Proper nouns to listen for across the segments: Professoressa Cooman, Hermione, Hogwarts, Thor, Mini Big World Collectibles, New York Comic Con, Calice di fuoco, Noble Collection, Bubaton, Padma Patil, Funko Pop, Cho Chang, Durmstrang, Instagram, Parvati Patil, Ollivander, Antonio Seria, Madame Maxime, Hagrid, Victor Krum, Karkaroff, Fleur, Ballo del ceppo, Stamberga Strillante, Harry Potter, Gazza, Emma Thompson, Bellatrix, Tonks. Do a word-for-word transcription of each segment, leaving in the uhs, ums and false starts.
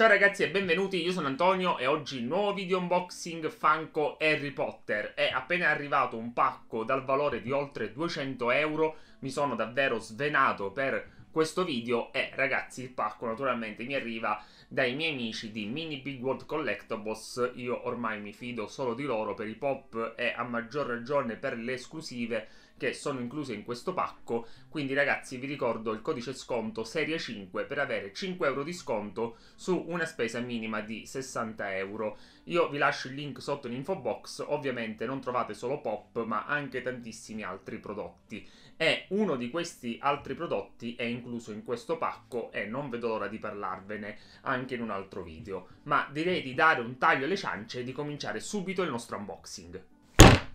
Ciao ragazzi e benvenuti, io sono Antonio e oggi nuovo video unboxing Funko Harry Potter. È appena arrivato un pacco dal valore di oltre duecento euro, mi sono davvero svenato per questo video e ragazzi il pacco naturalmente mi arriva dai miei amici di Mini Big World Collectibles. Io ormai mi fido solo di loro per i pop e a maggior ragione per le esclusive che sono incluse in questo pacco, quindi ragazzi vi ricordo il codice sconto Seria cinque per avere cinque euro di sconto su una spesa minima di sessanta euro. Io vi lascio il link sotto l'info box, ovviamente non trovate solo pop ma anche tantissimi altri prodotti e uno di questi altri prodotti è incluso in questo pacco e non vedo l'ora di parlarvene anche in un altro video, ma direi di dare un taglio alle ciance e di cominciare subito il nostro unboxing.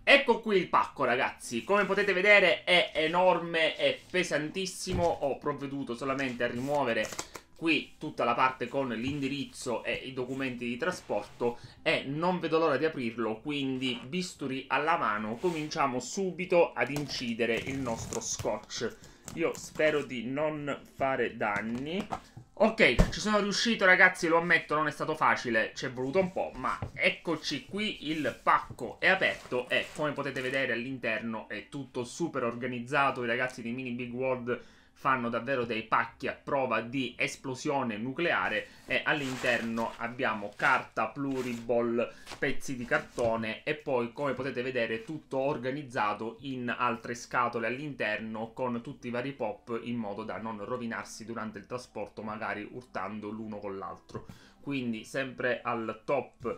Ecco qui il pacco ragazzi, come potete vedere è enorme, è pesantissimo, ho provveduto solamente a rimuovere qui tutta la parte con l'indirizzo e i documenti di trasporto e non vedo l'ora di aprirlo, quindi bisturi alla mano, cominciamo subito ad incidere il nostro scotch. Io spero di non fare danni. Ok, ci sono riuscito ragazzi, lo ammetto, non è stato facile, ci è voluto un po', ma eccoci qui, il pacco è aperto e come potete vedere all'interno è tutto super organizzato. I ragazzi di Mini Big World fanno davvero dei pacchi a prova di esplosione nucleare e all'interno abbiamo carta, pluriball, pezzi di cartone e poi come potete vedere tutto organizzato in altre scatole all'interno con tutti i vari pop in modo da non rovinarsi durante il trasporto magari urtando l'uno con l'altro. Quindi sempre al top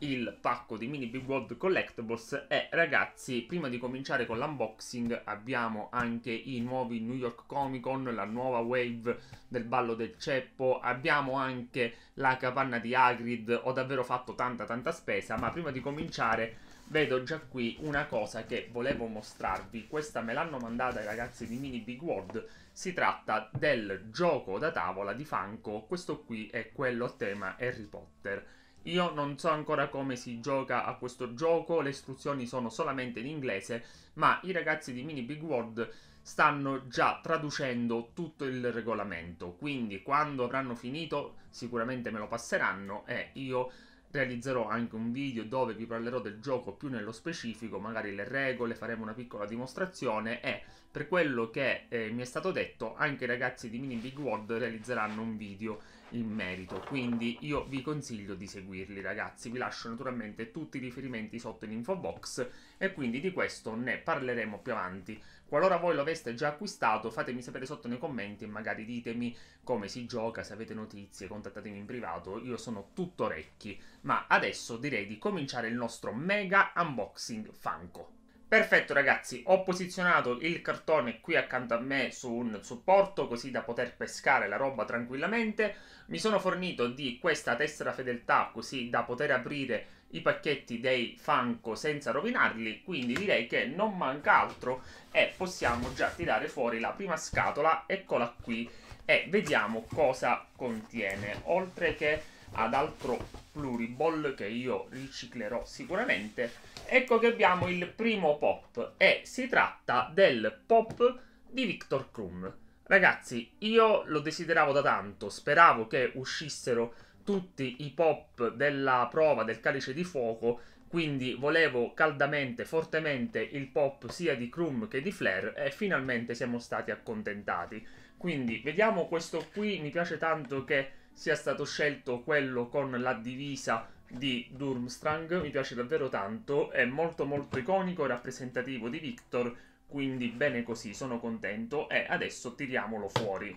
il pacco di Mini Big World Collectibles e ragazzi prima di cominciare con l'unboxing abbiamo anche i nuovi New York Comic Con, la nuova wave del ballo del ceppo, abbiamo anche la capanna di Hagrid, ho davvero fatto tanta tanta spesa, ma prima di cominciare vedo già qui una cosa che volevo mostrarvi, questa me l'hanno mandata i ragazzi di Mini Big World, si tratta del gioco da tavola di Funko, questo qui è quello a tema Harry Potter. Io non so ancora come si gioca a questo gioco, le istruzioni sono solamente in inglese, ma i ragazzi di Mini Big World stanno già traducendo tutto il regolamento, quindi quando avranno finito sicuramente me lo passeranno e io realizzerò anche un video dove vi parlerò del gioco più nello specifico, magari le regole, faremo una piccola dimostrazione e per quello che eh, mi è stato detto anche i ragazzi di Mini Big World realizzeranno un video in merito, quindi io vi consiglio di seguirli ragazzi, vi lascio naturalmente tutti i riferimenti sotto in info box e quindi di questo ne parleremo più avanti. Qualora voi lo aveste già acquistato fatemi sapere sotto nei commenti e magari ditemi come si gioca, se avete notizie contattatemi in privato, io sono tutto orecchi, ma adesso direi di cominciare il nostro mega unboxing Funko. Perfetto ragazzi, ho posizionato il cartone qui accanto a me su un supporto così da poter pescare la roba tranquillamente, mi sono fornito di questa tessera fedeltà così da poter aprire i pacchetti dei Funko senza rovinarli, quindi direi che non manca altro e possiamo già tirare fuori la prima scatola, eccola qui, e vediamo cosa contiene, oltre che ad altro pluriball che io riciclerò sicuramente. Ecco che abbiamo il primo pop e si tratta del pop di Victor Krum. Ragazzi io lo desideravo da tanto, speravo che uscissero tutti i pop della prova del Calice di Fuoco, quindi volevo caldamente, fortemente il pop sia di Krum che di Fleur e finalmente siamo stati accontentati. Quindi vediamo questo qui, mi piace tanto che sia stato scelto quello con la divisa di Durmstrang, mi piace davvero tanto, è molto molto iconico e rappresentativo di Victor, quindi bene così, sono contento e adesso tiriamolo fuori.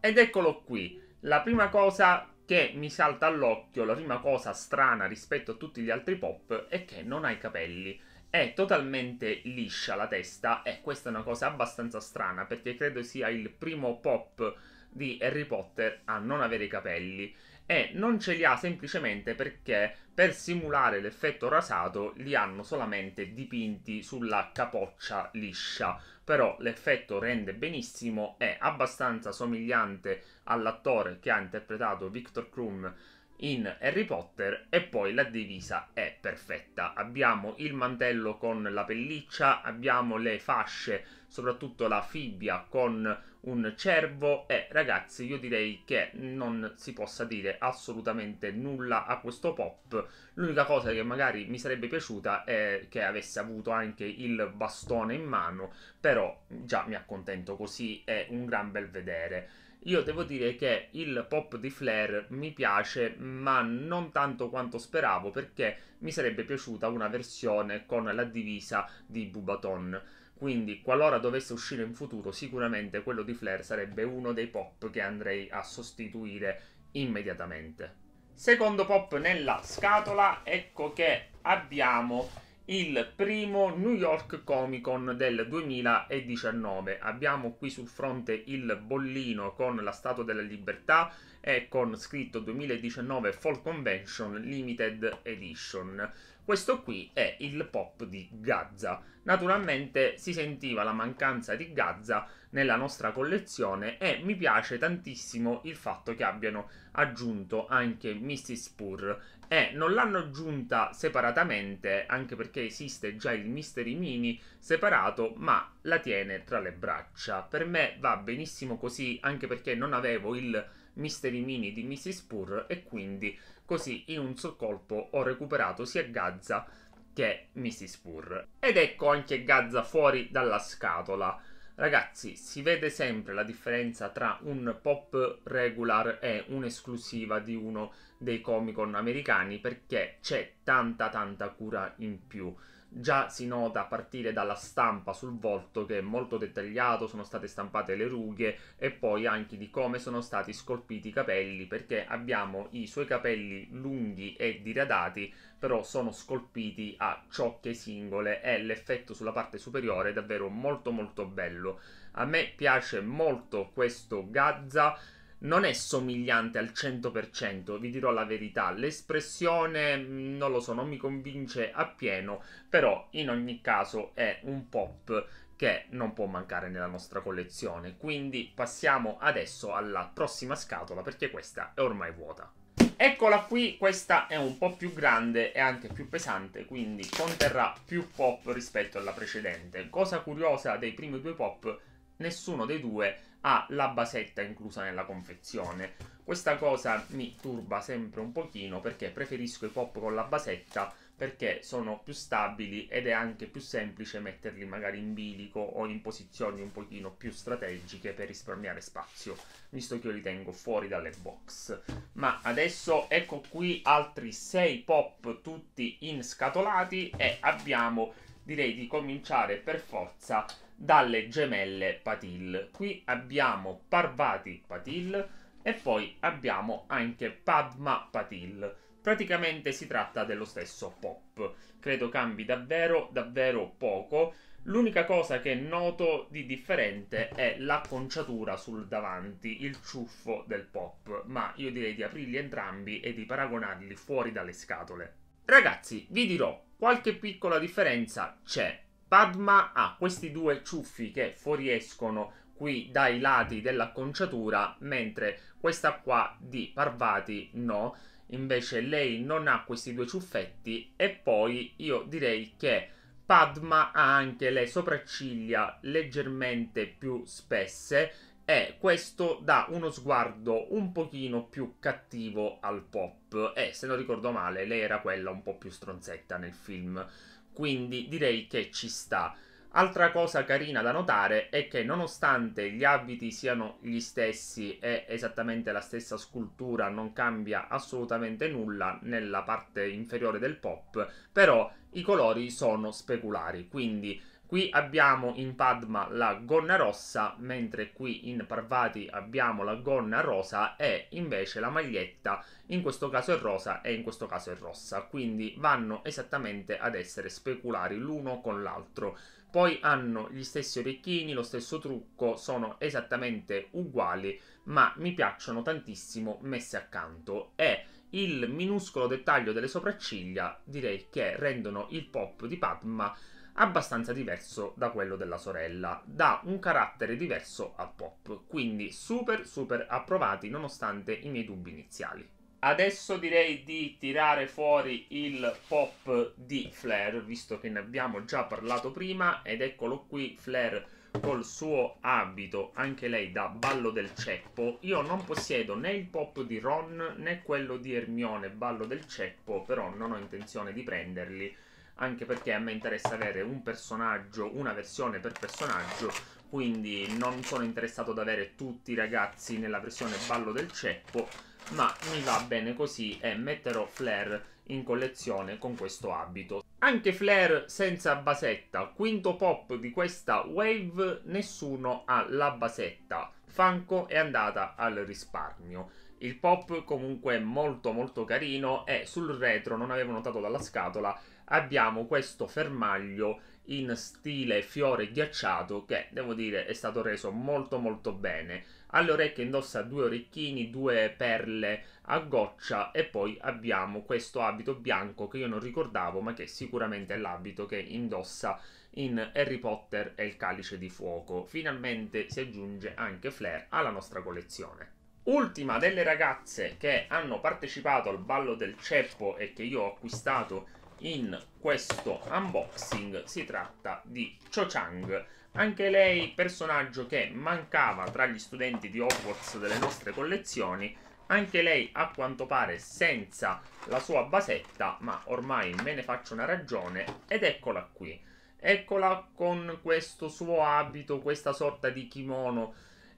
Ed eccolo qui, la prima cosa che mi salta all'occhio, la prima cosa strana rispetto a tutti gli altri pop è che non ha i capelli. È totalmente liscia la testa e questa è una cosa abbastanza strana perché credo sia il primo pop di Harry Potter a non avere i capelli e non ce li ha semplicemente perché per simulare l'effetto rasato li hanno solamente dipinti sulla capoccia liscia, però l'effetto rende benissimo, è abbastanza somigliante all'attore che ha interpretato Victor Krum in Harry Potter, e poi la divisa è perfetta. Abbiamo il mantello con la pelliccia, abbiamo le fasce, soprattutto la fibbia con un cervo, e ragazzi io direi che non si possa dire assolutamente nulla a questo pop. L'unica cosa che magari mi sarebbe piaciuta è che avesse avuto anche il bastone in mano, però già mi accontento così, è un gran bel vedere. Io devo dire che il pop di Fleur mi piace, ma non tanto quanto speravo, perché mi sarebbe piaciuta una versione con la divisa di Bubaton. Quindi qualora dovesse uscire in futuro, sicuramente quello di Fleur sarebbe uno dei pop che andrei a sostituire immediatamente. Secondo pop nella scatola, ecco che abbiamo il primo New York Comic Con del duemiladiciannove. Abbiamo qui sul fronte il bollino con la Statua della Libertà e con scritto duemiladiciannove Fall Convention Limited Edition. Questo qui è il pop di Gazza. Naturalmente si sentiva la mancanza di Gazza nella nostra collezione, e mi piace tantissimo il fatto che abbiano aggiunto anche missus Spur. E non l'hanno aggiunta separatamente, anche perché esiste già il Mystery Mini separato, ma la tiene tra le braccia. Per me va benissimo così, anche perché non avevo il Mystery Mini di missus Spur, e quindi così in un sol colpo ho recuperato sia Gazza che missus Spur. Ed ecco anche Gazza fuori dalla scatola. Ragazzi, si vede sempre la differenza tra un pop regular e un'esclusiva di uno dei Comic Con americani, perché c'è tanta tanta cura in più. Già si nota a partire dalla stampa sul volto, che è molto dettagliato, sono state stampate le rughe, e poi anche di come sono stati scolpiti i capelli, perché abbiamo i suoi capelli lunghi e diradati, però sono scolpiti a ciocche singole, e l'effetto sulla parte superiore è davvero molto molto bello. A me piace molto questo Gazza. Non è somigliante al cento per cento, vi dirò la verità, l'espressione non lo so, non mi convince appieno, però in ogni caso è un pop che non può mancare nella nostra collezione. Quindi passiamo adesso alla prossima scatola, perché questa è ormai vuota. Eccola qui, questa è un po' più grande e anche più pesante, quindi conterrà più pop rispetto alla precedente. Cosa curiosa dei primi due pop, nessuno dei due ha la basetta inclusa nella confezione. Questa cosa mi turba sempre un pochino, perché preferisco i pop con la basetta, perché sono più stabili ed è anche più semplice metterli magari in bilico o in posizioni un pochino più strategiche per risparmiare spazio, visto che io li tengo fuori dalle box. Ma adesso ecco qui altri sei pop tutti inscatolati, e abbiamo, direi, di cominciare per forza dalle gemelle Patil. Qui abbiamo Parvati Patil e poi abbiamo anche Padma Patil. Praticamente si tratta dello stesso pop, credo cambi davvero davvero poco. L'unica cosa che noto di differente è l'acconciatura sul davanti, il ciuffo del pop, ma io direi di aprirli entrambi e di paragonarli fuori dalle scatole. Ragazzi, vi dirò, qualche piccola differenza c'è. Padma ha questi due ciuffi che fuoriescono qui dai lati dell'acconciatura, mentre questa qua di Parvati no. Invece lei non ha questi due ciuffetti, e poi io direi che Padma ha anche le sopracciglia leggermente più spesse, e questo dà uno sguardo un pochino più cattivo al pop. E se non ricordo male, lei era quella un po' più stronzetta nel film. Quindi direi che ci sta. Altra cosa carina da notare è che, nonostante gli abiti siano gli stessi e esattamente la stessa scultura, non cambia assolutamente nulla nella parte inferiore del pop, però i colori sono speculari. Quindi qui abbiamo in Padma la gonna rossa, mentre qui in Parvati abbiamo la gonna rosa, e invece la maglietta in questo caso è rosa e in questo caso è rossa. Quindi vanno esattamente ad essere speculari l'uno con l'altro. Poi hanno gli stessi orecchini, lo stesso trucco, sono esattamente uguali, ma mi piacciono tantissimo messe accanto. E il minuscolo dettaglio delle sopracciglia direi che rendono il pop di Padma abbastanza diverso da quello della sorella, dà un carattere diverso al pop. Quindi super super approvati, nonostante i miei dubbi iniziali. Adesso direi di tirare fuori il pop di Fleur, visto che ne abbiamo già parlato prima, ed eccolo qui Fleur col suo abito, anche lei da ballo del ceppo. Io non possiedo né il pop di Ron né quello di Hermione ballo del ceppo, però non ho intenzione di prenderli, anche perché a me interessa avere un personaggio, una versione per personaggio, quindi non sono interessato ad avere tutti i ragazzi nella versione ballo del ceppo, ma mi va bene così e metterò Fleur in collezione con questo abito. Anche Fleur senza basetta, quinto pop di questa wave, nessuno ha la basetta, Funko è andata al risparmio. Il pop comunque molto molto carino e sul retro, non avevo notato dalla scatola, abbiamo questo fermaglio in stile fiore ghiacciato che devo dire è stato reso molto molto bene. Alle orecchie indossa due orecchini, due perle a goccia e poi abbiamo questo abito bianco che io non ricordavo ma che sicuramente è l'abito che indossa in Harry Potter e il Calice di Fuoco. Finalmente si aggiunge anche Fleur alla nostra collezione. Ultima delle ragazze che hanno partecipato al ballo del ceppo e che io ho acquistato in questo unboxing si tratta di Cho Chang, anche lei personaggio che mancava tra gli studenti di Hogwarts delle nostre collezioni, anche lei a quanto pare senza la sua basetta, ma ormai me ne faccio una ragione, ed eccola qui, eccola con questo suo abito, questa sorta di kimono,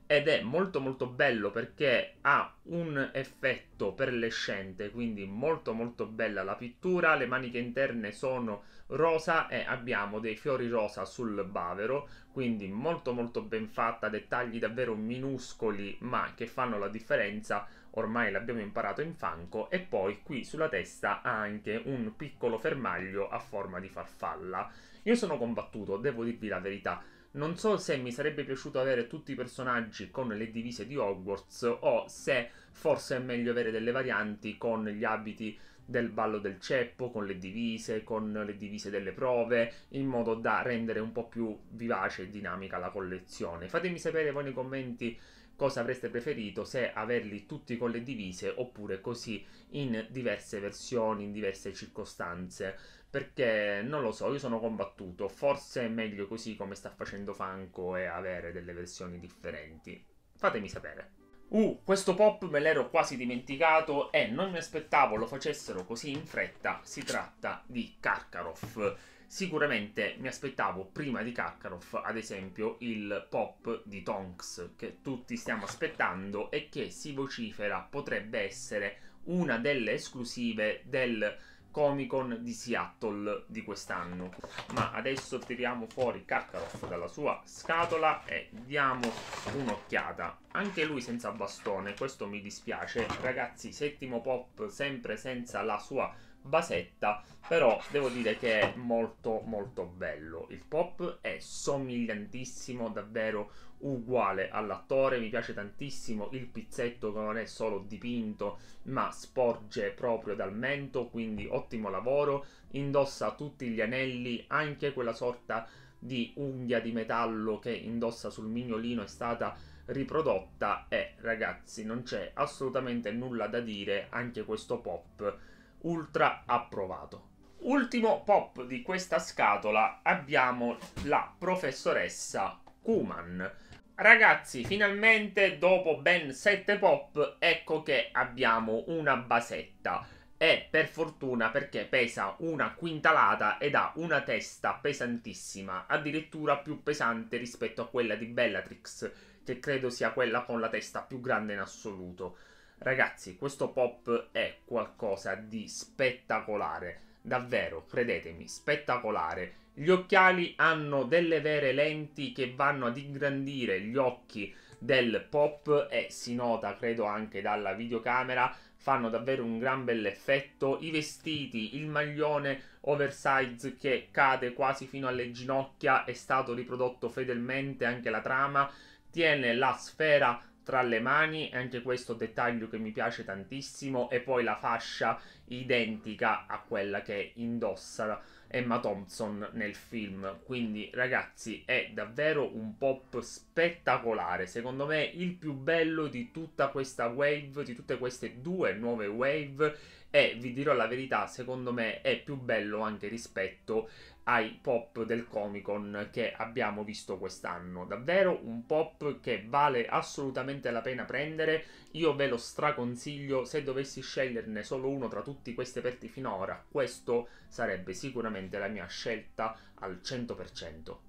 ed è molto molto bello perché ha un effetto perlescente, quindi molto molto bella la pittura. Le maniche interne sono rosa e abbiamo dei fiori rosa sul bavero, quindi molto molto ben fatta, dettagli davvero minuscoli ma che fanno la differenza, ormai l'abbiamo imparato in Funko. E poi qui sulla testa ha anche un piccolo fermaglio a forma di farfalla. Io sono combattuto, devo dirvi la verità. Non so se mi sarebbe piaciuto avere tutti i personaggi con le divise di Hogwarts o se forse è meglio avere delle varianti con gli abiti del ballo del ceppo, con le divise, con le divise delle prove, in modo da rendere un po' più vivace e dinamica la collezione. Fatemi sapere voi nei commenti cosa avreste preferito, se averli tutti con le divise oppure così in diverse versioni, in diverse circostanze. Perché non lo so, io sono combattuto, forse è meglio così come sta facendo Funko e avere delle versioni differenti. Fatemi sapere. Uh, questo pop me l'ero quasi dimenticato e non mi aspettavo lo facessero così in fretta, si tratta di Karkaroff. Sicuramente mi aspettavo prima di Karkaroff, ad esempio, il pop di Tonks, che tutti stiamo aspettando e che si vocifera potrebbe essere una delle esclusive del Comic Con di Seattle di quest'anno. Ma adesso tiriamo fuori Karkaroff dalla sua scatola e diamo un'occhiata. Anche lui senza bastone, questo mi dispiace. Ragazzi, settimo pop sempre senza la sua basetta, però devo dire che è molto molto bello. Il pop è somigliantissimo, davvero uguale all'attore, mi piace tantissimo il pizzetto che non è solo dipinto ma sporge proprio dal mento, quindi ottimo lavoro. Indossa tutti gli anelli, anche quella sorta di unghia di metallo che indossa sul mignolino è stata riprodotta e ragazzi non c'è assolutamente nulla da dire, anche questo pop ultra approvato. Ultimo pop di questa scatola abbiamo la professoressa Cooman. Ragazzi, finalmente dopo ben sette pop ecco che abbiamo una basetta e per fortuna, perché pesa una quintalata ed ha una testa pesantissima, addirittura più pesante rispetto a quella di Bellatrix, che credo sia quella con la testa più grande in assoluto. Ragazzi, questo pop è qualcosa di spettacolare, davvero, credetemi, spettacolare. Gli occhiali hanno delle vere lenti che vanno ad ingrandire gli occhi del pop e si nota, credo, anche dalla videocamera, fanno davvero un gran bell'effetto. I vestiti, il maglione oversize che cade quasi fino alle ginocchia è stato riprodotto fedelmente, anche la trama, tiene la sfera tra le mani, anche questo dettaglio che mi piace tantissimo, e poi la fascia identica a quella che indossa Emma Thompson nel film. Quindi ragazzi, è davvero un pop spettacolare, secondo me il più bello di tutta questa wave, di tutte queste due nuove wave, e vi dirò la verità, secondo me è più bello anche rispetto ai pop del Comic Con che abbiamo visto quest'anno. Davvero un pop che vale assolutamente la pena prendere, io ve lo straconsiglio. Se dovessi sceglierne solo uno tra tutti questi aperti finora, questo sarebbe sicuramente la mia scelta al cento per cento.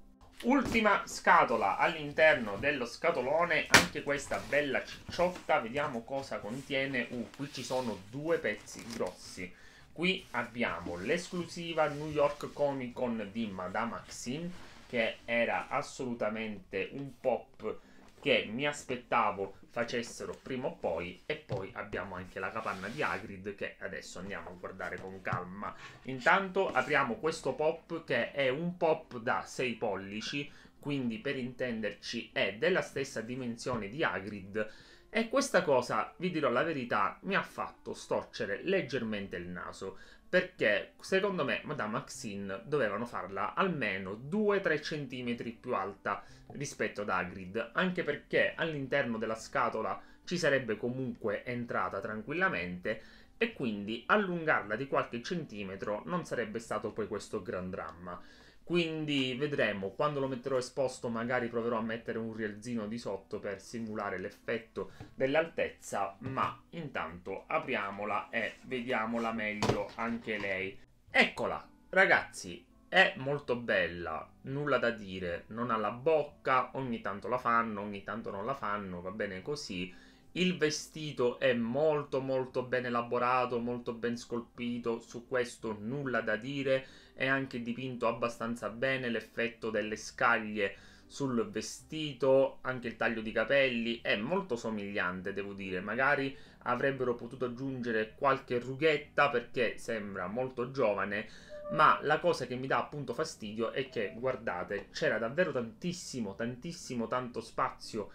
Ultima scatola all'interno dello scatolone, anche questa bella cicciotta, vediamo cosa contiene. Uh, qui ci sono due pezzi grossi. Qui abbiamo l'esclusiva New York Comic Con di Madame Maxime, che era assolutamente un pop che mi aspettavo facessero prima o poi, e poi abbiamo anche la capanna di Hagrid che adesso andiamo a guardare con calma. Intanto apriamo questo pop che è un pop da sei pollici, quindi per intenderci è della stessa dimensione di Hagrid. E questa cosa, vi dirò la verità, mi ha fatto storcere leggermente il naso, perché secondo me Madame Maxine dovevano farla almeno due tre centimetri più alta rispetto ad Hagrid, anche perché all'interno della scatola ci sarebbe comunque entrata tranquillamente, e quindi allungarla di qualche centimetro non sarebbe stato poi questo gran dramma. Quindi vedremo, quando lo metterò esposto magari proverò a mettere un rialzino di sotto per simulare l'effetto dell'altezza, ma intanto apriamola e vediamola meglio anche lei. Eccola, ragazzi, è molto bella, nulla da dire, non ha la bocca, ogni tanto la fanno, ogni tanto non la fanno, va bene così. Il vestito è molto molto ben elaborato, molto ben scolpito, su questo nulla da dire. È anche dipinto abbastanza bene, l'effetto delle scaglie sul vestito, anche il taglio di capelli è molto somigliante, devo dire. Magari avrebbero potuto aggiungere qualche rughetta perché sembra molto giovane, ma la cosa che mi dà appunto fastidio è che, guardate, c'era davvero tantissimo, tantissimo, tanto spazio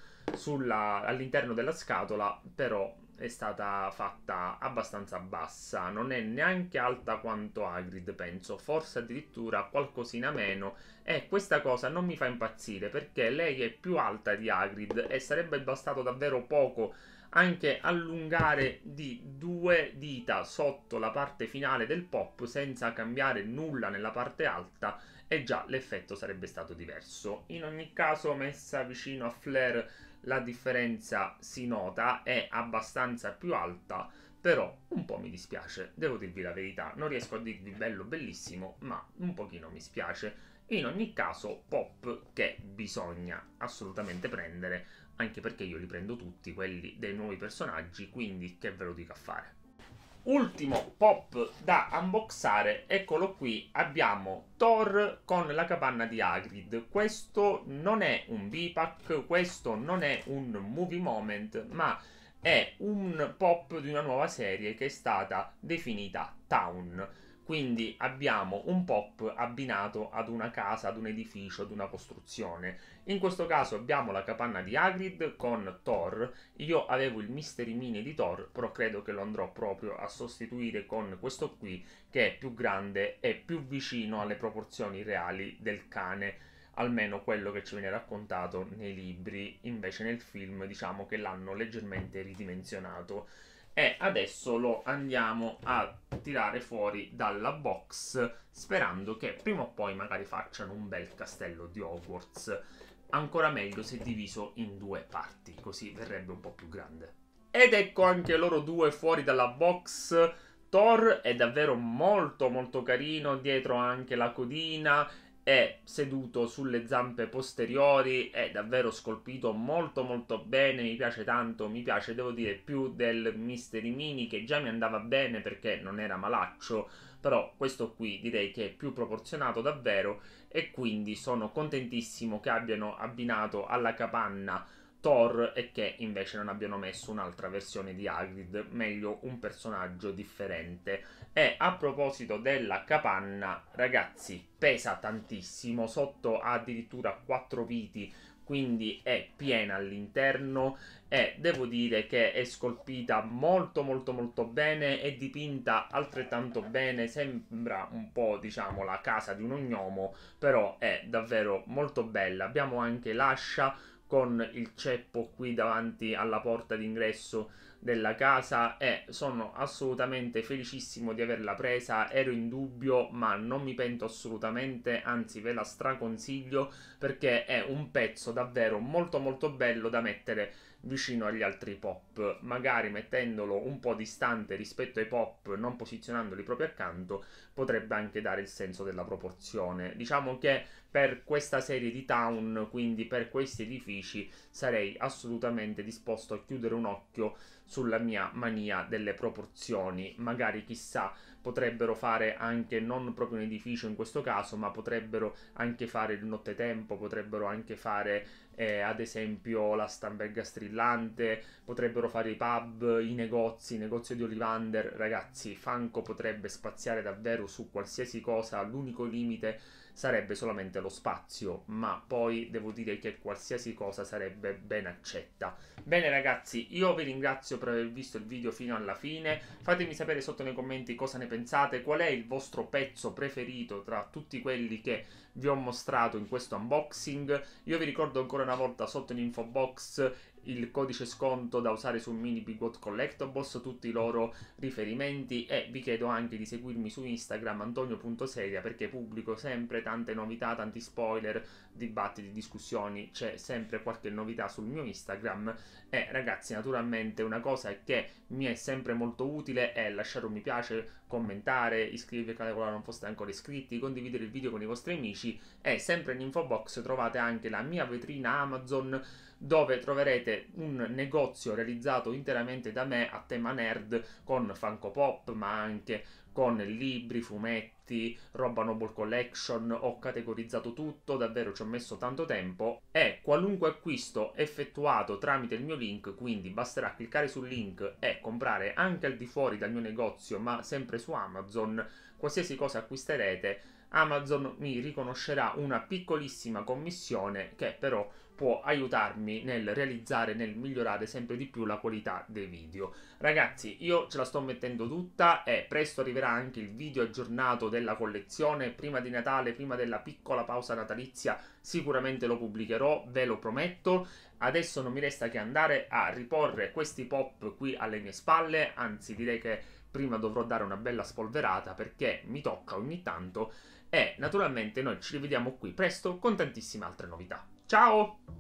all'interno della scatola, però è stata fatta abbastanza bassa, non è neanche alta quanto Hagrid, penso, forse addirittura qualcosina meno, e questa cosa non mi fa impazzire perché lei è più alta di Hagrid e sarebbe bastato davvero poco, anche allungare di due dita sotto la parte finale del pop senza cambiare nulla nella parte alta, e già l'effetto sarebbe stato diverso. In ogni caso, messa vicino a Fleur la differenza si nota, è abbastanza più alta, però un po' mi dispiace, devo dirvi la verità, non riesco a dirvi bello bellissimo, ma un pochino mi spiace. In ogni caso pop che bisogna assolutamente prendere, anche perché io li prendo tutti quelli dei nuovi personaggi, quindi che ve lo dico a fare. Ultimo pop da unboxare, eccolo qui, abbiamo Thor con la capanna di Hagrid. Questo non è un B-pack, questo non è un movie moment, ma è un pop di una nuova serie che è stata definita Town. Quindi abbiamo un pop abbinato ad una casa, ad un edificio, ad una costruzione. In questo caso abbiamo la capanna di Hagrid con Thor. Io avevo il Mystery Mini di Thor, però credo che lo andrò proprio a sostituire con questo qui, che è più grande e più vicino alle proporzioni reali del cane, almeno quello che ci viene raccontato nei libri. Invece nel film diciamo che l'hanno leggermente ridimensionato. E adesso lo andiamo a tirare fuori dalla box, sperando che prima o poi magari facciano un bel castello di Hogwarts. Ancora meglio se diviso in due parti, così verrebbe un po' più grande. Ed ecco anche loro due fuori dalla box. Thor è davvero molto molto carino, dietro anche la codina, è seduto sulle zampe posteriori, è davvero scolpito molto molto bene, mi piace tanto, mi piace, devo dire, più del Mystery Mini, che già mi andava bene perché non era malaccio, però questo qui direi che è più proporzionato davvero, e quindi sono contentissimo che abbiano abbinato alla capanna Thor e che invece non abbiano messo un'altra versione di Hagrid, meglio un personaggio differente. E a proposito della capanna, ragazzi, pesa tantissimo, sotto ha addirittura quattro viti, quindi è piena all'interno e devo dire che è scolpita molto molto molto bene e dipinta altrettanto bene. Sembra un po', diciamo, la casa di un ognomo, però è davvero molto bella. Abbiamo anche l'ascia con il ceppo qui davanti alla porta d'ingresso della casa e sono assolutamente felicissimo di averla presa. Ero in dubbio, ma non mi pento assolutamente, anzi ve la straconsiglio perché è un pezzo davvero molto molto bello da mettere vicino agli altri pop, magari mettendolo un po' distante rispetto ai pop, non posizionandoli proprio accanto, potrebbe anche dare il senso della proporzione. Diciamo che per questa serie di town, quindi per questi edifici, sarei assolutamente disposto a chiudere un occhio sulla mia mania delle proporzioni. Magari, chissà, potrebbero fare anche non proprio un edificio in questo caso, ma potrebbero anche fare il nottetempo, potrebbero anche fare eh, ad esempio la Stamberga Strillante, potrebbero fare i pub, i negozi, il negozio di Ollivander. Ragazzi, Funko potrebbe spaziare davvero su qualsiasi cosa, l'unico limite sarebbe solamente lo spazio, ma poi devo dire che qualsiasi cosa sarebbe ben accetta. Bene ragazzi, io vi ringrazio per aver visto il video fino alla fine. Fatemi sapere sotto nei commenti cosa ne pensate, qual è il vostro pezzo preferito tra tutti quelli che vi ho mostrato in questo unboxing. Io vi ricordo ancora una volta sotto in info box il codice sconto da usare su Mini Big World Collectibles, tutti i loro riferimenti, e vi chiedo anche di seguirmi su Instagram antonio punto seria perché pubblico sempre tante novità, tanti spoiler, dibattiti, discussioni, c'è sempre qualche novità sul mio Instagram. E ragazzi, naturalmente una cosa che mi è sempre molto utile è lasciare un mi piace, commentare, iscrivervi al canale se non foste ancora iscritti, condividere il video con i vostri amici, e sempre in info box trovate anche la mia vetrina Amazon dove troverete un negozio realizzato interamente da me a tema nerd, con Funko Pop ma anche con libri, fumetti, roba Noble Collection. Ho categorizzato tutto, davvero ci ho messo tanto tempo, e qualunque acquisto effettuato tramite il mio link, quindi basterà cliccare sul link e comprare anche al di fuori dal mio negozio ma sempre su Amazon, qualsiasi cosa acquisterete Amazon mi riconoscerà una piccolissima commissione che però può aiutarmi nel realizzare, nel migliorare sempre di più la qualità dei video. Ragazzi, io ce la sto mettendo tutta e presto arriverà anche il video aggiornato della collezione. Prima di Natale, prima della piccola pausa natalizia, sicuramente lo pubblicherò, ve lo prometto. Adesso non mi resta che andare a riporre questi pop qui alle mie spalle, anzi direi che prima dovrò dare una bella spolverata perché mi tocca ogni tanto, e naturalmente noi ci rivediamo qui presto con tantissime altre novità. Ciao!